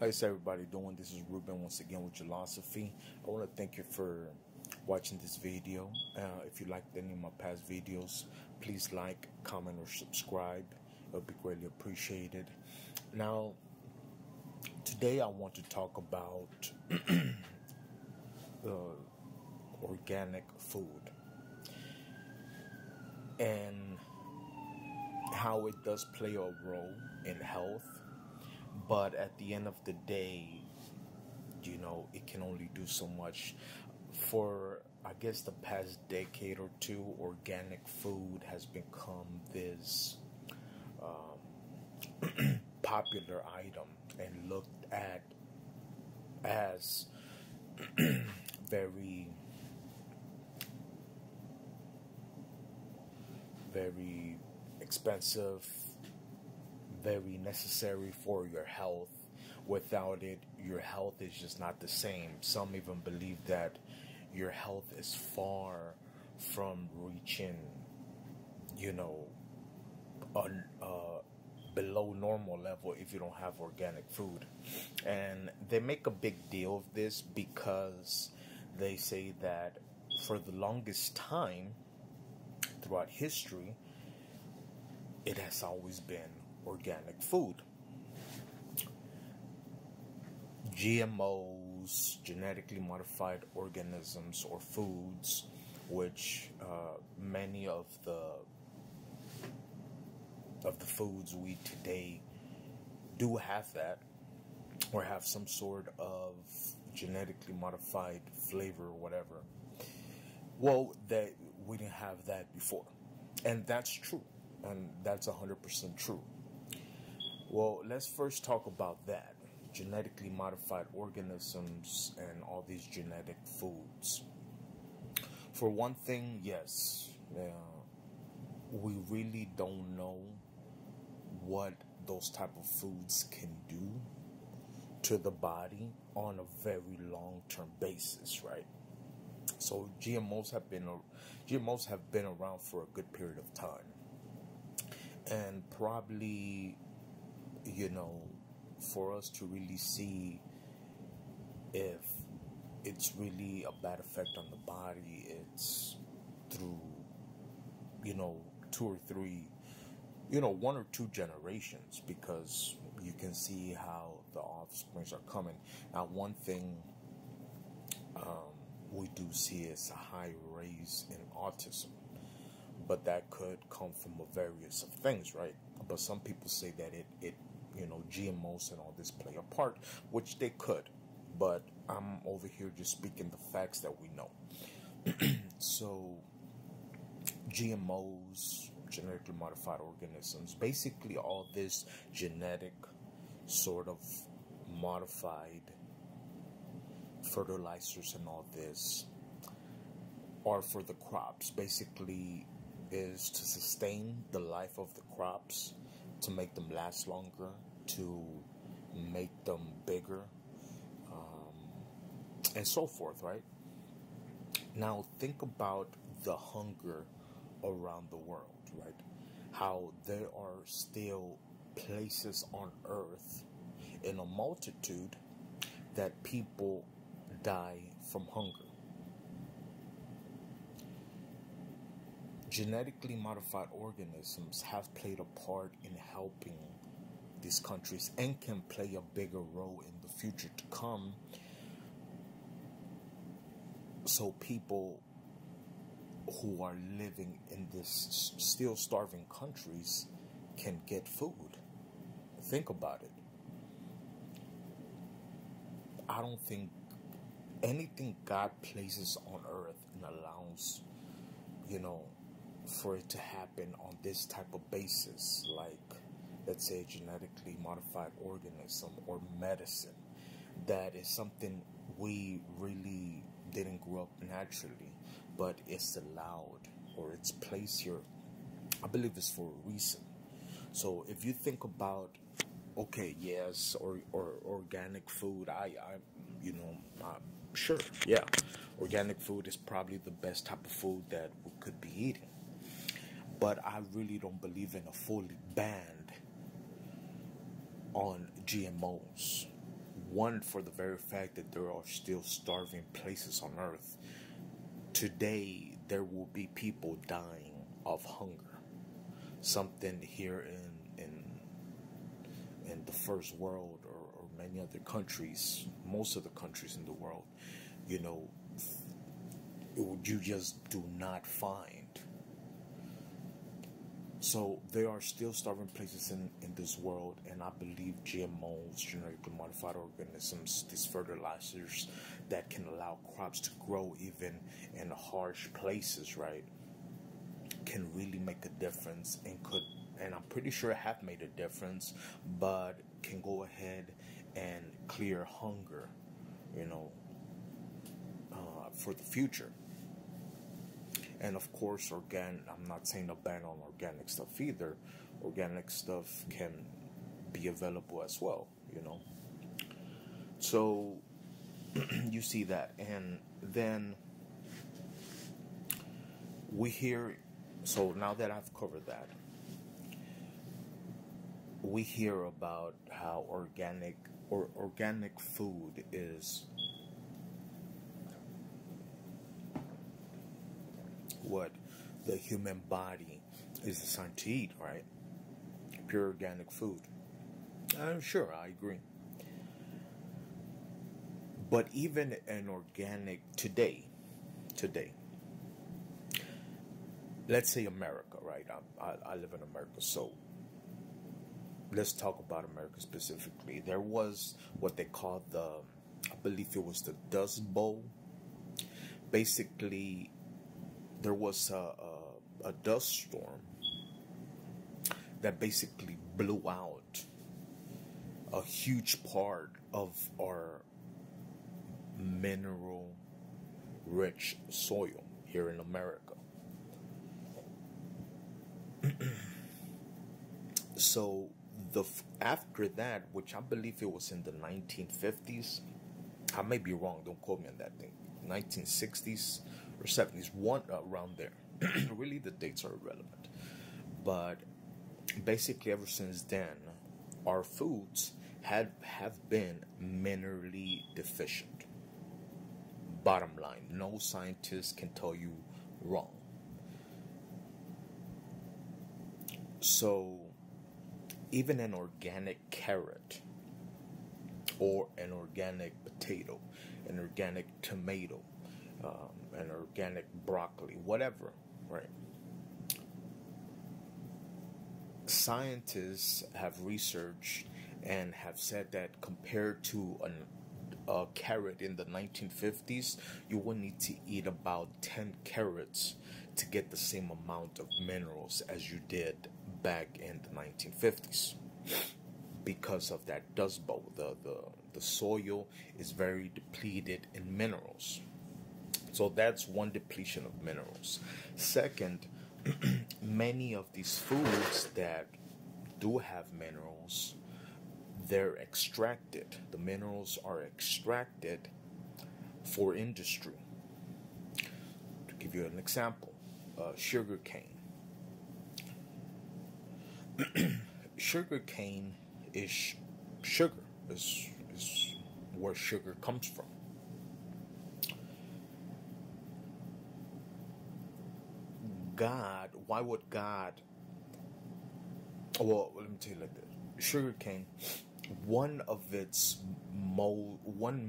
How's everybody doing? This is Ruben once again with Ulosophy. I want to thank you for watching this video. If you liked any of my past videos, please like, comment, or subscribe. It would be greatly appreciated. Now, today I want to talk about organic food and how it does play a role in health. But at the end of the day, you know, it can only do so much. For, I guess, the past decade or two, organic food has become this popular item and looked at as very expensive, very necessary for your health. Without it, your health is just not the same. Some even believe that your health is far from reaching, you know, below normal level if you don't have organic food. And they make a big deal of this because they say that for the longest time throughout history, it has always been organic food. GMOs, genetically modified organisms or foods, which many of the foods we today do have that, or have some sort of genetically modified flavor or whatever. Well, that we didn't have that before, and that's true, and that's 100% true. Well, let's first talk about that. Genetically modified organisms and all these genetic foods. For one thing, yes, we really don't know what those type of foods can do to the body on a very long-term basis, right? So GMOs have been around for a good period of time, and probably, you know, for us to really see if it's really a bad effect on the body, it's through, you know, one or two generations, because you can see how the offsprings are coming. Now, one thing we do see is a high rise in autism, but that could come from a various of things, right? But some people say that it you know, GMOs and all this play a part, which they could, but I'm over here just speaking the facts that we know. So GMOs, genetically modified organisms, basically all this genetic sort of modified fertilizers and all this are for the crops, basically is to sustain the life of the crops, to make them last longer, to make them bigger, and so forth, right? Now, think about the hunger around the world, right? How there are still places on earth in a multitude that people die from hunger. Genetically modified organisms have played a part in helping these countries and can play a bigger role in the future to come, so people who are living in this still starving countries can get food. Think about it. I don't think anything God places on earth and allows, you know, for it to happen on this type of basis, like let's say a genetically modified organism or medicine, that is something we really didn't grow up naturally, but it's allowed or it's placed here, I believe it's for a reason. So if you think about, okay, yes, or organic food, I you know, sure, yeah, organic food is probably the best type of food that we could be eating. But I really don't believe in a full ban on GMOs. One, for the very fact that there are still starving places on earth. Today, there will be people dying of hunger. Something here in the first world, or many other countries, most of the countries in the world, you know, you just do not find. So there are still starving places in this world, and I believe GMOs, genetically modified organisms, these fertilizers that can allow crops to grow even in harsh places, right, can really make a difference, and could, and I'm pretty sure have made a difference, but can go ahead and clear hunger, you know, for the future. And of course, I'm not saying to ban on organic stuff either. Organic stuff can be available as well, you know. So you see that. And then we hear, so now that I've covered that, we hear about how organic food is what the human body is designed to eat, right? Pure organic food. I'm sure, I agree. But even an organic today, let's say America, right? I live in America, so let's talk about America specifically. There was what they called the, I believe it was the Dust Bowl. Basically, there was a dust storm that basically blew out a huge part of our mineral-rich soil here in America. So after that, which I believe it was in the 1950s, I may be wrong, don't quote me on that thing, 1960s or 70s, around there. Really, the dates are irrelevant. But basically, ever since then, our foods have been minerally deficient. Bottom line, no scientist can tell you wrong. So even an organic carrot, or an organic potato, an organic tomato, an organic broccoli, whatever, right? Scientists have researched and have said that compared to a carrot in the 1950s, you will need to eat about 10 carrots to get the same amount of minerals as you did back in the 1950s. Because of that Dust Bowl, the soil is very depleted in minerals. So that's one depletion of minerals. Second, many of these foods that do have minerals, they're extracted. The minerals are extracted for industry. To give you an example, sugar cane. Sugar cane is sugar, is where sugar comes from. God, why would God, well, let me tell you like this. Sugar cane, one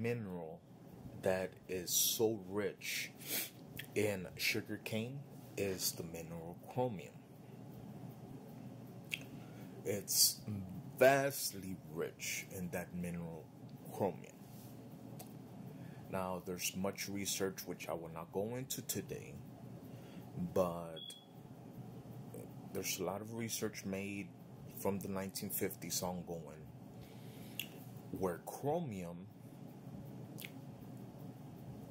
mineral that is so rich in sugar cane is the mineral chromium. It's vastly rich in that mineral chromium. Now, there's much research which I will not go into today, but there's a lot of research made from the 1950s ongoing where chromium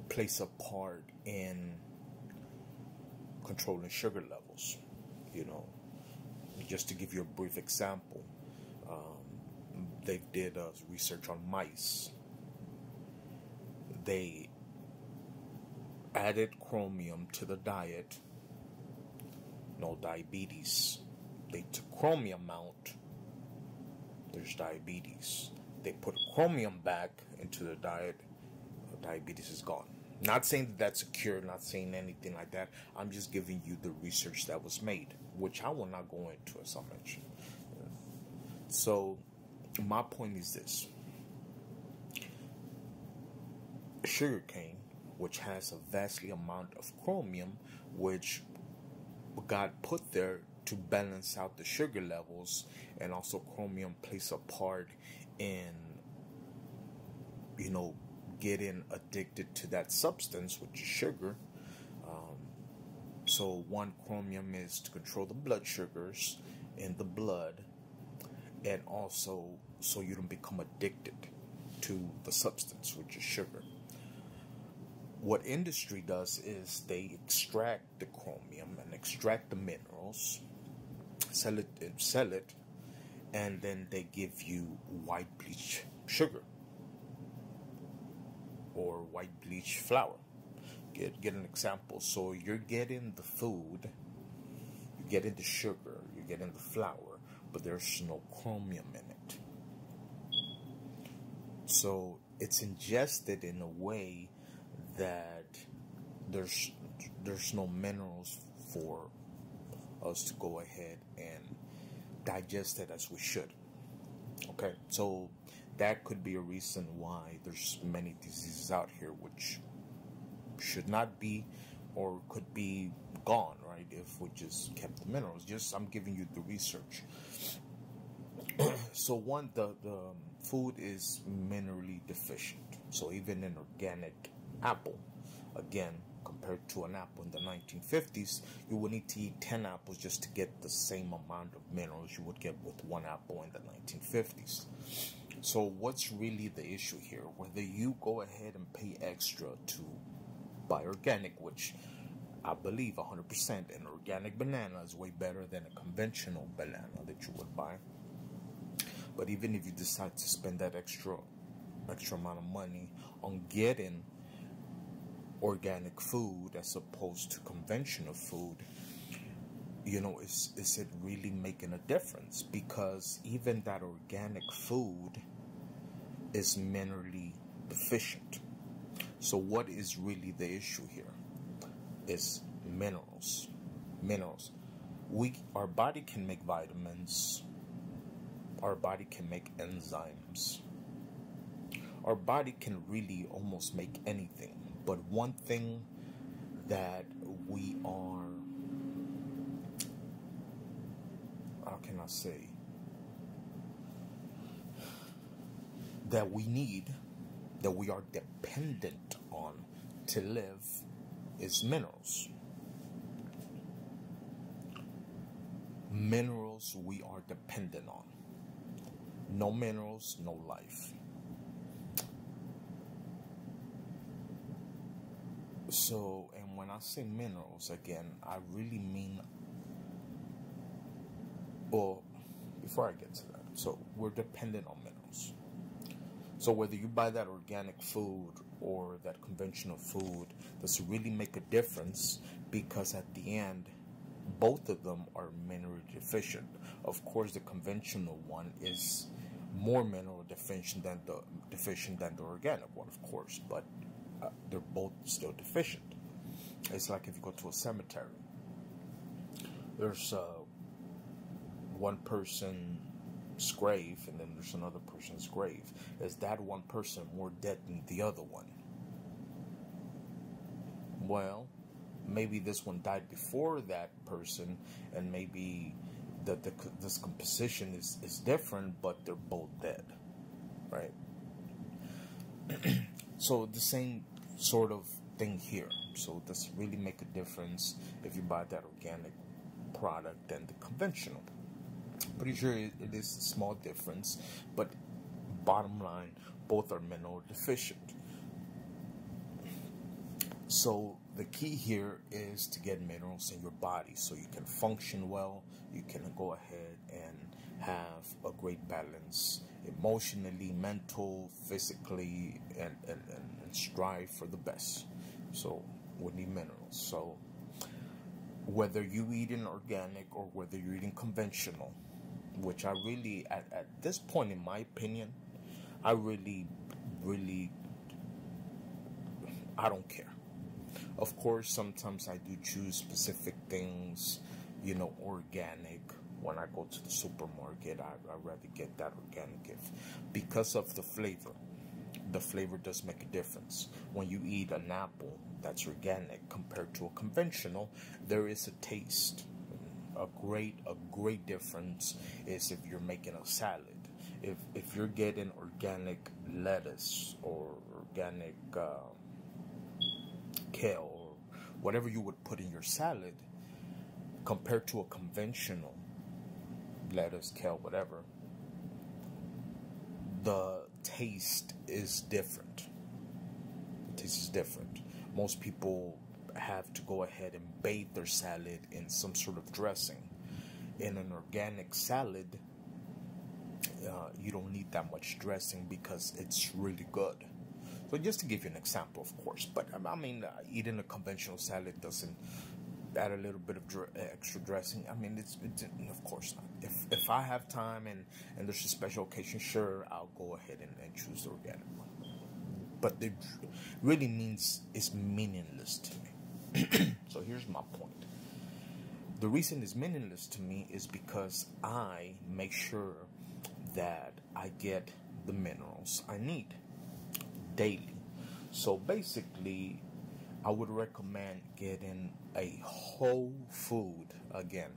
plays a part in controlling sugar levels, you know. Just to give you a brief example, they did research on mice. They added chromium to the diet. No diabetes. They took chromium out. There's diabetes. they put chromium back into their diet, diabetes is gone. Not saying that that's a cure, not saying anything like that. I'm just giving you the research that was made, which I will not go into, as I mentioned. So my point is this. Sugarcane, which has a vastly amount of chromium, which God put there to balance out the sugar levels, and also chromium plays a part in, you know, getting addicted to that substance, which is sugar. So one, chromium is to control the blood sugars in the blood, and also so you don't become addicted to the substance, which is sugar. What industry does is they extract the chromium and extract the minerals, sell it, and then they give you white bleach sugar or white bleach flour. Get an example. So you're getting the food, you're getting the sugar, you're getting the flour, but there's no chromium in it. So it's ingested in a way that there's no minerals for us to go ahead and digest it as we should. Okay, so that could be a reason why there's many diseases out here which should not be or could be gone, right, if we just kept the minerals. Just I'm giving you the research. So one, the food is minerally deficient. So even an organic apple, again, compared to an apple in the 1950s, you would need to eat 10 apples just to get the same amount of minerals you would get with one apple in the 1950s. So what's really the issue here? Whether you go ahead and pay extra to buy organic, which I believe 100% an organic banana is way better than a conventional banana that you would buy. But even if you decide to spend that extra amount of money on getting organic food as opposed to conventional food, you know, is it really making a difference? Because even that organic food is minerally deficient. So what is really the issue here? Is minerals. Minerals. Our body can make vitamins. Our body can make enzymes. Our body can really almost make anything. But one thing that we are, how can I say, that we need, that we are dependent on to live, is minerals. Minerals we are dependent on. No minerals, no life. So, and when I say minerals, again, I really mean, well, before I get to that, so we're dependent on minerals. So whether you buy that organic food or that conventional food, does really make a difference, because at the end, both of them are mineral deficient. Of course, the conventional one is more mineral deficient than the organic one, of course, but they're both still deficient. It's like if you go to a cemetery, there's one person's grave and then there's another person's grave. Is that one person more dead than the other one? Well, maybe this one died before that person, and maybe this composition is different, but they're both dead, right? So the same sort of thing here. So does it really make a difference if you buy that organic product than the conventional? Pretty sure it is a small difference, but bottom line, both are mineral deficient. So the key here is to get minerals in your body so you can function well, you can go ahead and have a great balance emotionally, mental, physically, and strive for the best. So we need minerals. So whether you eating organic or whether you're eating conventional, which I really, at this point in my opinion, I really, I don't care. Of course, sometimes I do choose specific things, you know, organic. When I go to the supermarket, I rather get that organic gift because of the flavor. The flavor does make a difference. When you eat an apple that's organic compared to a conventional, there is a taste. A great difference is if you're making a salad. If you're getting organic lettuce or organic kale or whatever you would put in your salad compared to a conventional lettuce, kale, whatever, the taste is different. The taste is different. Most people have to go ahead and bathe their salad in some sort of dressing. In an organic salad, you don't need that much dressing because it's really good. So just to give you an example, of course, but I mean, eating a conventional salad doesn't add a little bit of extra dressing. I mean, it's of course not. If I have time and there's a special occasion, sure, I'll go ahead and choose the organic one. But it really means it's meaningless to me. So here's my point. The reason it's meaningless to me is because I make sure that I get the minerals I need daily. So basically, I would recommend getting a whole food again.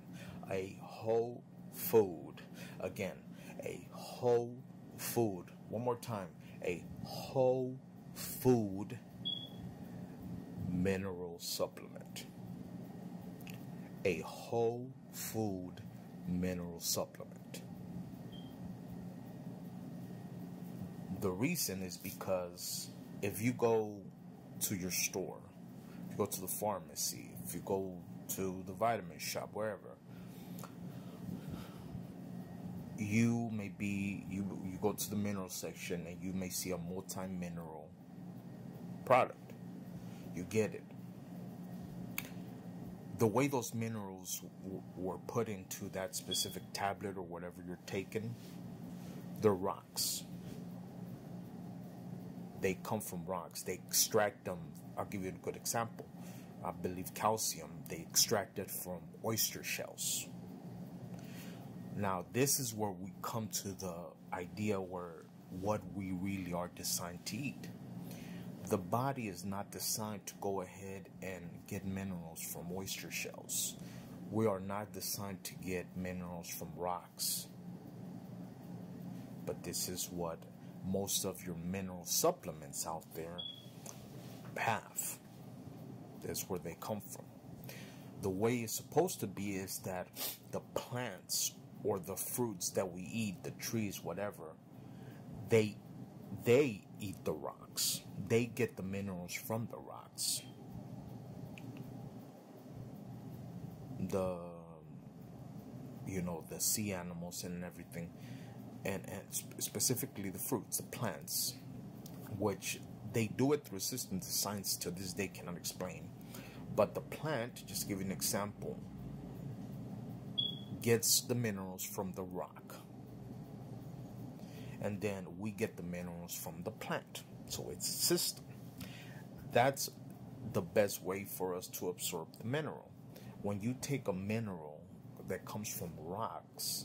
A whole food again. A whole food. One more time. A whole food mineral supplement. A whole food mineral supplement. The reason is because if you go to your store, if you go to the pharmacy, if you go to the vitamin shop, wherever, you may be, you go to the mineral section and you may see a multi-mineral product. You get it. The way those minerals were put into that specific tablet or whatever you're taking, they're rocks. They come from rocks. They extract them. I'll give you a good example. I believe calcium, they extract it from oyster shells. Now, this is where we come to the idea where what we really are designed to eat. The body is not designed to go ahead and get minerals from oyster shells. We are not designed to get minerals from rocks. But this is what most of your mineral supplements out there have. That's where they come from. The way it's supposed to be is that the plants or the fruits that we eat, the trees, whatever, they eat the rocks. They get the minerals from the rocks. The sea animals and everything. And specifically the fruits, the plants, which they do it through systems that science to this day cannot explain. But the plant, just to give you an example, gets the minerals from the rock. And then we get the minerals from the plant. So it's a system. That's the best way for us to absorb the mineral. When you take a mineral that comes from rocks,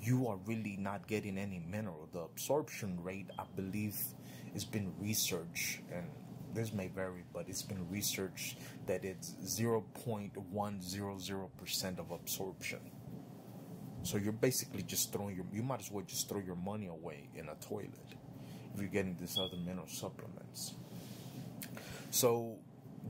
you are really not getting any mineral. The absorption rate, I believe, has been researched, and this may vary, but it's been researched that it's 0.100% of absorption. So you're basically just throwing you might as well just throw your money away in a toilet if you're getting these other mineral supplements. So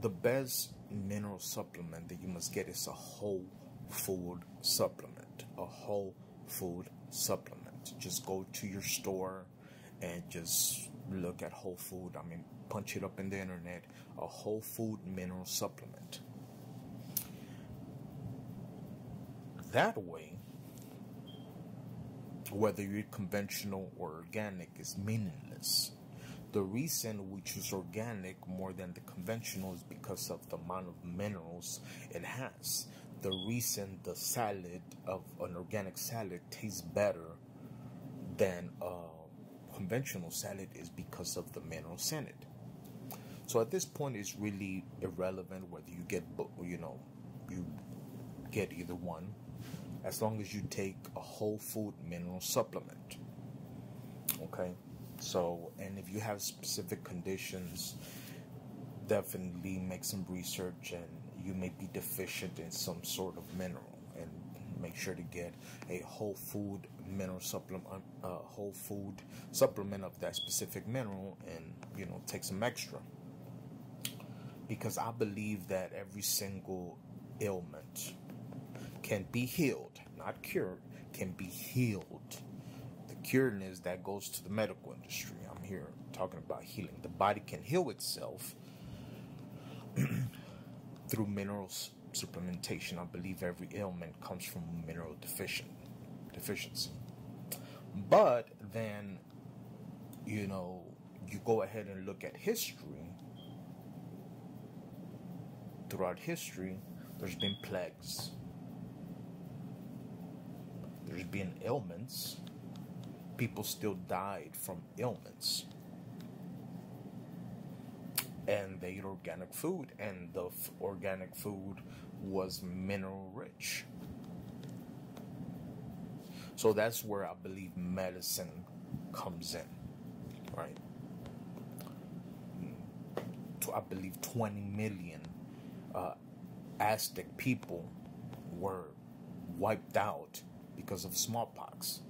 the best mineral supplement that you must get is a whole food supplement. A whole food supplement. Just go to your store and just look at whole food. I mean, punch it up in the internet, a whole food mineral supplement. That way, whether you're conventional or organic is meaningless. The reason we choose organic more than the conventional is because of the amount of minerals it has. The reason the salad of an organic salad tastes better than a conventional salad is because of the minerals in it. So at this point, it's really irrelevant whether you get, you get either one, as long as you take a whole food mineral supplement. Okay, so, and if you have specific conditions, definitely make some research, and you may be deficient in some sort of mineral, and make sure to get a whole food mineral supplement, of that specific mineral, and take some extra, because I believe that every single ailment can be healed, not cured, can be healed. The curing is that goes to the medical industry. I'm here talking about healing. The body can heal itself through mineral supplementation. I believe every ailment comes from mineral deficiency. But then, you go ahead and look at history. Throughout history, there's been plagues. There's been ailments. People still died from ailments. And they ate organic food, and the organic food was mineral rich. So that's where I believe medicine comes in, right? I believe 20 million Aztec people were wiped out because of smallpox.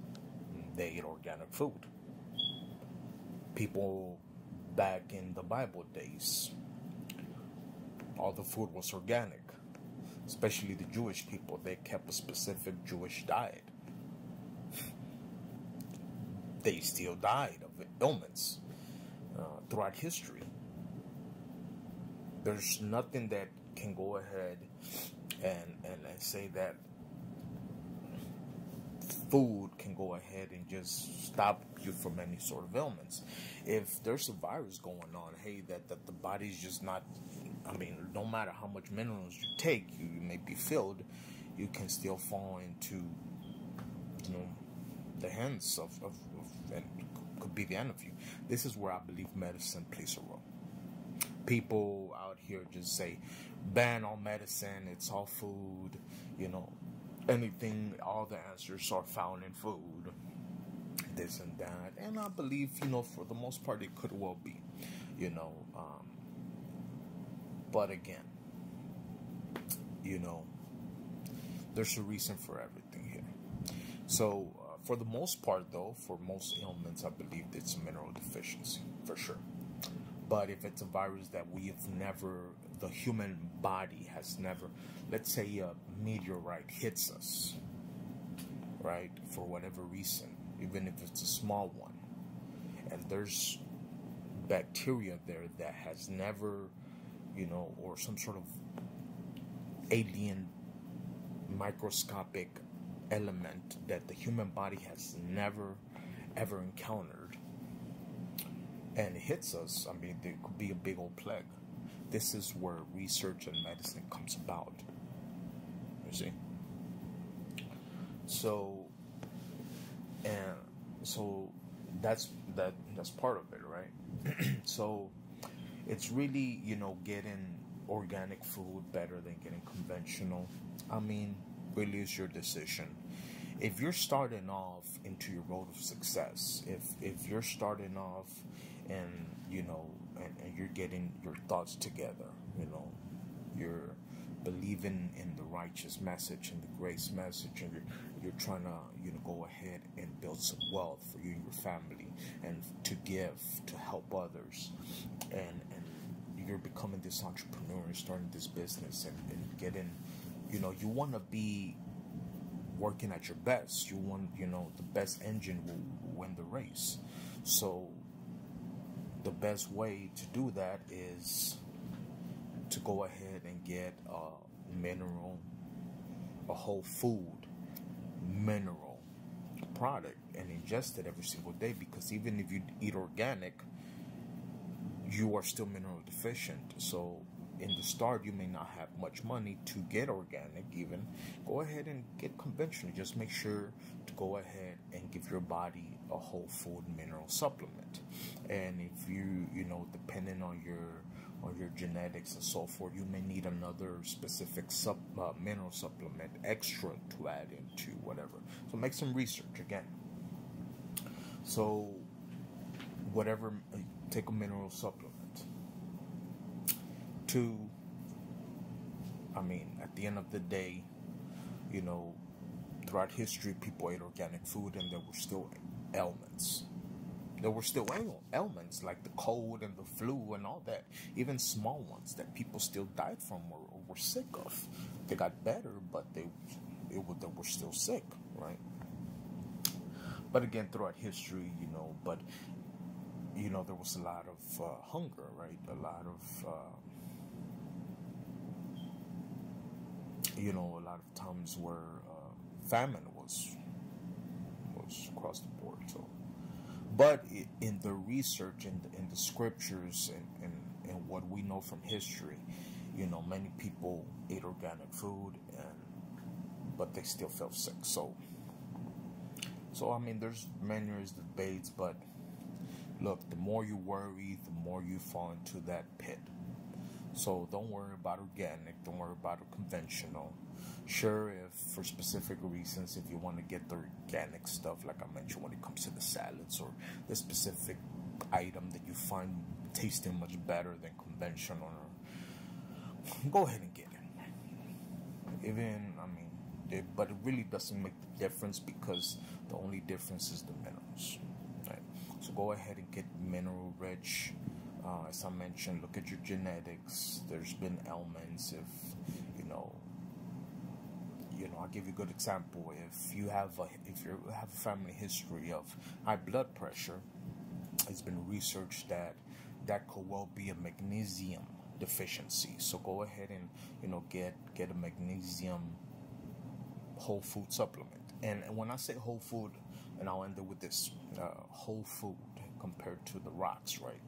They ate organic food. People back in the Bible days, all the food was organic, especially the Jewish people. They kept a specific Jewish diet. They still died of ailments throughout history. There's nothing that can go ahead and say that food can go ahead and just stop you from any sort of ailments. If there's a virus going on, hey, that the body's just not, I mean, no matter how much minerals you take, you may be filled, you can still fall into, the hands of and could be the end of you. This is where I believe medicine plays a role. People out here just say, ban all medicine, it's all food, anything, all the answers are found in food, this and that. And I believe, for the most part, it could well be, but again, there's a reason for everything here. So for the most part, though, for most ailments, I believe it's mineral deficiency for sure. But if it's a virus that we have never, the human body has never, let's say a meteorite hits us, right, for whatever reason, even if it's a small one, and there's bacteria there that has never, or some sort of alien microscopic element that the human body has never, ever encountered, and it hits us, I mean, there could be a big old plague. This is where research and medicine comes about. You see? So, that's part of it, right? So, it's really, getting organic food better than getting conventional. I mean, really is your decision. If you're starting off into your road of success, if you're starting off and, and you're getting your thoughts together, you're believing in the righteous message and the grace message, and you're trying to, go ahead and build some wealth for you and your family, and to give, to help others, and you're becoming this entrepreneur and starting this business and getting, you want to be working at your best. You want, the best engine will win the race. So the best way to do that is to go ahead and get a whole food mineral product and ingest it every single day, because even if you eat organic, you are still mineral deficient. So in the start, you may not have much money to get organic even. Go ahead and get conventional. Just make sure to go ahead and give your body a whole food mineral supplement. And if you know, depending on your genetics and so forth, you may need another specific mineral supplement extra to add into whatever. So make some research again. So whatever, take a mineral supplement. Two, I mean, at the end of the day, you know, throughout history, people ate organic food and there were still ailments. There were still ailments like the cold and the flu and all that. Even small ones that people still died from or were sick of. They got better, but they were still sick, right? But again, throughout history, you know, but, you know, there was a lot of hunger, right? A lot of, you know, a lot of times where famine was across the board. So, but in the research, in the scriptures, and what we know from history, you know, many people ate organic food, but they still felt sick. So I mean, there's many debates, but look, the more you worry, the more you fall into that pit. So don't worry about organic, don't worry about conventional. Sure, if for specific reasons, if you want to get the organic stuff, like I mentioned, when it comes to the salads or the specific item that you find tasting much better than conventional, go ahead and get it. Even, I mean, but it really doesn't make the difference, because the only difference is the minerals, right? So go ahead and get mineral rich. As I mentioned, look at your genetics. There's been ailments. If you know, I'll give you a good example. If you have a family history of high blood pressure, it's been researched that that could well be a magnesium deficiency. So go ahead and, you know, get a magnesium whole food supplement. And when I say whole food, and I'll end it with this, whole food compared to the rocks, right?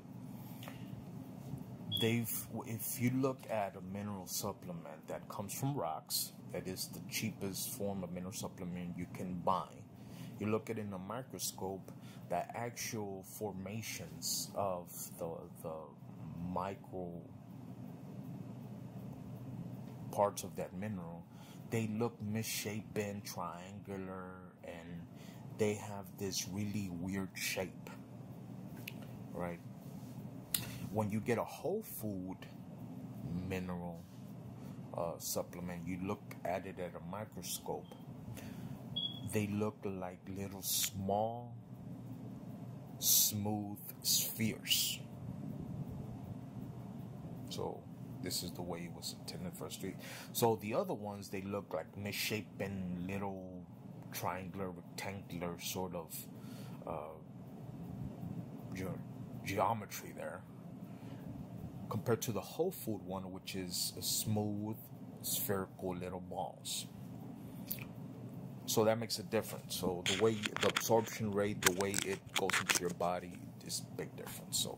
If you look at a mineral supplement that comes from rocks, that is the cheapest form of mineral supplement you can buy, you look at it in a microscope, the actual formations of the micro parts of that mineral, they look misshapen, triangular, and they have this really weird shape, right? When you get a whole food mineral supplement, you look at it at a microscope, they look like little small, smooth spheres. So this is the way it was intended for us to eat. So the other ones, they look like misshapen little triangular, rectangular sort of geometry there, compared to the whole food one, which is a smooth, spherical little balls. So that makes a difference. So the way, the absorption rate, the way it goes into your body is a big difference. So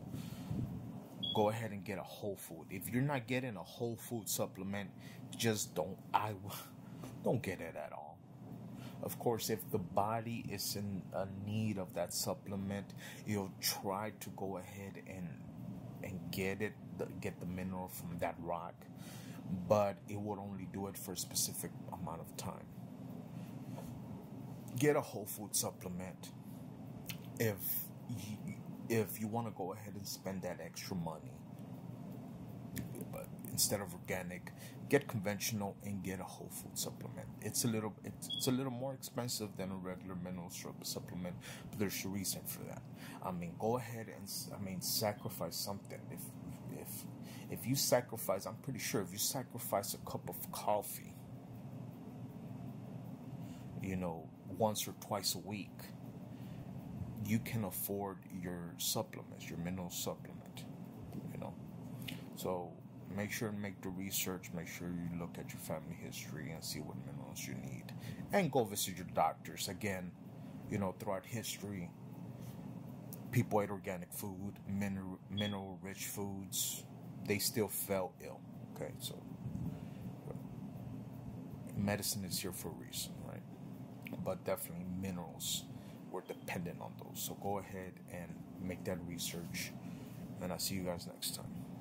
go ahead and get a whole food. If you're not getting a whole food supplement, just don't get it at all. Of course, if the body is in a need of that supplement, you'll try to go ahead and get the mineral from that rock, but it would only do it for a specific amount of time. Get a whole food supplement if you want to go ahead and spend that extra money. But instead of organic, get conventional and get a whole food supplement. It's a little more expensive than a regular mineral supplement, but there's a reason for that. I mean, go ahead and, I mean, sacrifice something. If you sacrifice, I'm pretty sure if you sacrifice a cup of coffee, you know, once or twice a week, you can afford your supplements, your mineral supplement, you know. So make sure and make the research, make sure you look at your family history and see what minerals you need, and go visit your doctors. Again, you know, throughout history, people ate organic food, mineral rich foods, they still felt ill. Okay, so medicine is here for a reason, right? But definitely minerals we're dependent on those. So go ahead and make that research, and I'll see you guys next time.